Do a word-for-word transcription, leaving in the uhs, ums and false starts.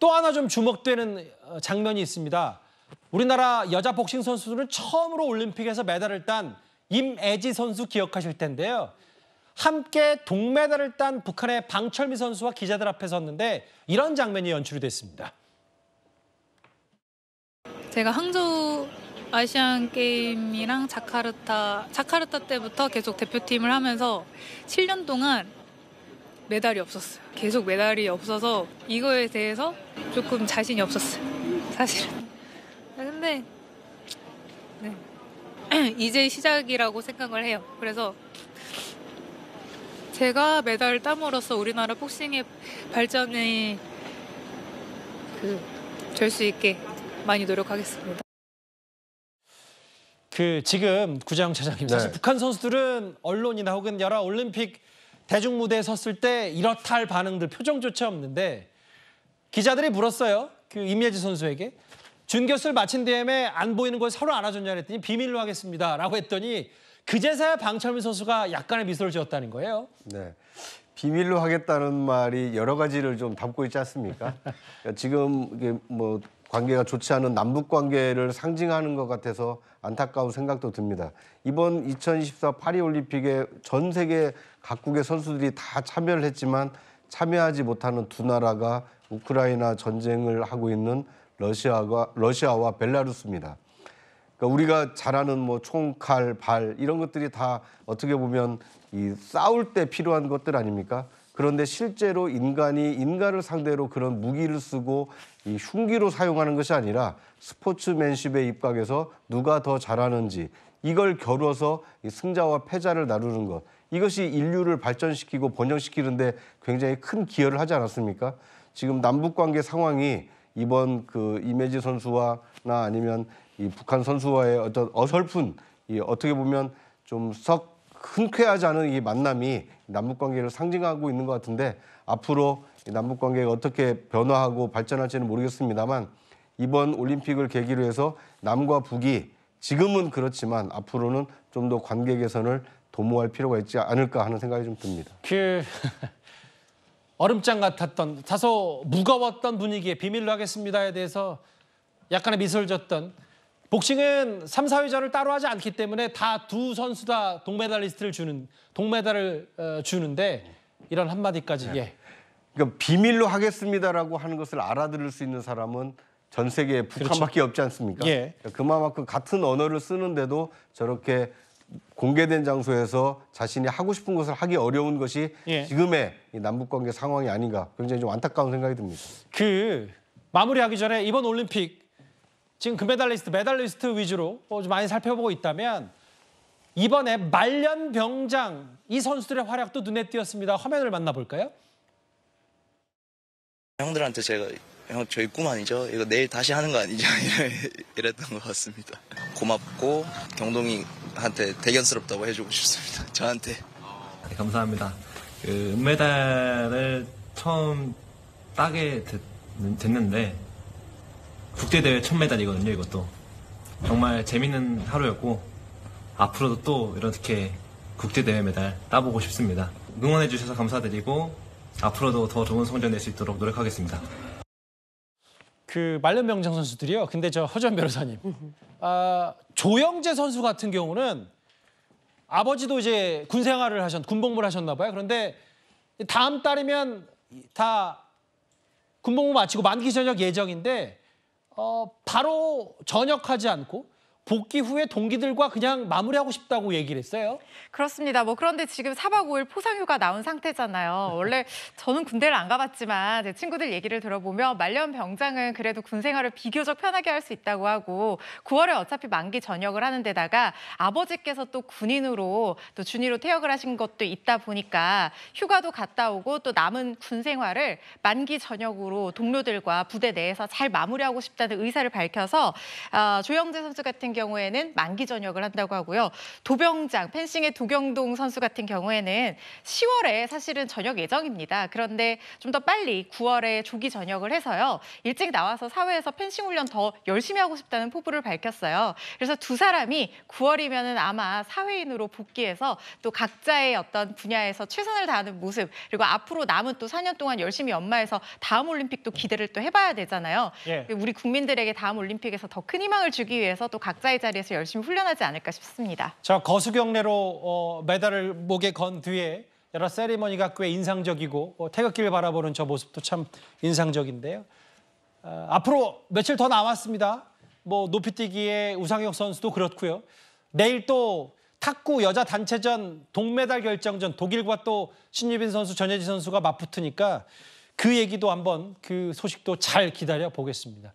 또 하나 좀 주목되는 장면이 있습니다. 우리나라 여자 복싱 선수들은 처음으로 올림픽에서 메달을 딴 임애지 선수 기억하실 텐데요. 함께 동메달을 딴 북한의 방철미 선수와 기자들 앞에 섰는데 이런 장면이 연출이 됐습니다. 제가 항저우 아시안 게임이랑 자카르타, 자카르타 때부터 계속 대표팀을 하면서 칠 년 동안 메달이 없었어요. 계속 메달이 없어서 이거에 대해서 조금 자신이 없었어요. 사실은. 근데 네. 이제 시작이라고 생각을 해요. 그래서 제가 메달을 땀으로써 우리나라 복싱의 발전이 그 될 수 있게 많이 노력하겠습니다. 그 지금 구자홍 차장님, 네. 사실 북한 선수들은 언론이나 혹은 여러 올림픽 대중 무대에 섰을 때 이렇다 할 반응들 표정조차 없는데 기자들이 물었어요. 그 임애지 선수에게 준결승을 마친 다음에 안 보이는 걸 서로 안아줬냐 했더니 비밀로 하겠습니다라고 했더니. 그제서야 방철민 선수가 약간의 미소를 지었다는 거예요. 네, 비밀로 하겠다는 말이 여러 가지를 좀 담고 있지 않습니까? 지금 이게 뭐 관계가 좋지 않은 남북 관계를 상징하는 것 같아서 안타까운 생각도 듭니다. 이번 이천이십사 파리올림픽에 전 세계 각국의 선수들이 다 참여를 했지만 참여하지 못하는 두 나라가 우크라이나 전쟁을 하고 있는 러시아와, 러시아와 벨라루스입니다. 그러니까 우리가 잘 아는 뭐 총칼, 발 이런 것들이 다 어떻게 보면 이 싸울 때 필요한 것들 아닙니까? 그런데 실제로 인간이 인간을 상대로 그런 무기를 쓰고 이 흉기로 사용하는 것이 아니라 스포츠맨십의 입각에서 누가 더 잘하는지 이걸 겨뤄서 이 승자와 패자를 나누는 것. 이것이 인류를 발전시키고 번영시키는 데 굉장히 큰 기여를 하지 않았습니까? 지금 남북관계 상황이 이번 그 임애지 선수와나 아니면 이 북한 선수와의 어떤 어설픈 이 어떻게 보면 좀 썩 흔쾌하지 않은 이 만남이 남북 관계를 상징하고 있는 것 같은데 앞으로 남북 관계가 어떻게 변화하고 발전할지는 모르겠습니다만 이번 올림픽을 계기로 해서 남과 북이 지금은 그렇지만 앞으로는 좀 더 관계 개선을 도모할 필요가 있지 않을까 하는 생각이 좀 듭니다. 그 얼음장 같았던 다소 무거웠던 분위기에 비밀로 하겠습니다에 대해서 약간의 미소를 줬던. 복싱은 삼, 사회전을 따로 하지 않기 때문에 다 두 선수 다 동메달리스트를 주는, 동메달을 어, 주는데 이런 한마디까지. 네. 예. 그러니까 비밀로 하겠습니다라고 하는 것을 알아들을 수 있는 사람은 전 세계에 북한밖에 그렇죠. 없지 않습니까? 예. 그만큼 같은 언어를 쓰는데도 저렇게 공개된 장소에서 자신이 하고 싶은 것을 하기 어려운 것이 예. 지금의 남북관계 상황이 아닌가 굉장히 좀 안타까운 생각이 듭니다. 그 마무리하기 전에 이번 올림픽 지금 금메달리스트, 메달리스트 위주로 좀 많이 살펴보고 있다면 이번에 말년병장 이 선수들의 활약도 눈에 띄었습니다. 화면을 만나볼까요? 형들한테 제가 형 저희 꿈 아니죠? 이거 내일 다시 하는 거 아니죠? 이랬던 것 같습니다. 고맙고 경동이한테 대견스럽다고 해주고 싶습니다. 저한테. 네, 감사합니다. 그 은메달을 처음 따게 됐, 됐는데 국제대회 첫 메달이거든요, 이것도. 정말 재밌는 하루였고 앞으로도 또 이렇게 국제대회 메달 따보고 싶습니다. 응원해 주셔서 감사드리고 앞으로도 더 좋은 성적 낼 수 있도록 노력하겠습니다. 그 말년병장 선수들이요. 근데 저 허전 변호사님, 아, 조영재 선수 같은 경우는 아버지도 이제 군 생활을 하셨, 군복무를 하셨나 봐요. 그런데 다음 달이면 다 군복무 마치고 만기 전역 예정인데 어, 바로 전역하지 않고 복귀 후에 동기들과 그냥 마무리하고 싶다고 얘기를 했어요. 그렇습니다. 뭐 그런데 지금 사박 오일 포상휴가 나온 상태잖아요. 원래 저는 군대를 안 가봤지만 제 친구들 얘기를 들어보면 말년병장은 그래도 군 생활을 비교적 편하게 할 수 있다고 하고 구월에 어차피 만기 전역을 하는 데다가 아버지께서 또 군인으로 또 준위로 퇴역을 하신 것도 있다 보니까 휴가도 갔다 오고 또 남은 군 생활을 만기 전역으로 동료들과 부대 내에서 잘 마무리하고 싶다는 의사를 밝혀서 어, 조영재 선수 같은 경우 경우에는 만기 전역을 한다고 하고요. 도병장, 펜싱의 도경동 선수 같은 경우에는 시월에 사실은 전역 예정입니다. 그런데 좀 더 빨리 구월에 조기 전역을 해서요. 일찍 나와서 사회에서 펜싱 훈련 더 열심히 하고 싶다는 포부를 밝혔어요. 그래서 두 사람이 구월이면은 아마 사회인으로 복귀해서 또 각자의 어떤 분야에서 최선을 다하는 모습, 그리고 앞으로 남은 또 사 년 동안 열심히 연마해서 다음 올림픽도 기대를 또 해봐야 되잖아요. 예. 우리 국민들에게 다음 올림픽에서 더 큰 희망을 주기 위해서 또 각자의 자리에서 열심히 훈련하지 않을까 싶습니다. 자, 거수경례로 어, 메달을 목에 건 뒤에 여러 세리머니가 꽤 인상적이고 어, 태극기를 바라보는 저 모습도 참 인상적인데요. 어, 앞으로 며칠 더 남았습니다. 뭐 높이뛰기의 우상혁 선수도 그렇고요. 내일 또 탁구 여자 단체전 동메달 결정전 독일과 또 신유빈 선수, 전혜지 선수가 맞붙으니까 그 얘기도 한번 그 소식도 잘 기다려 보겠습니다.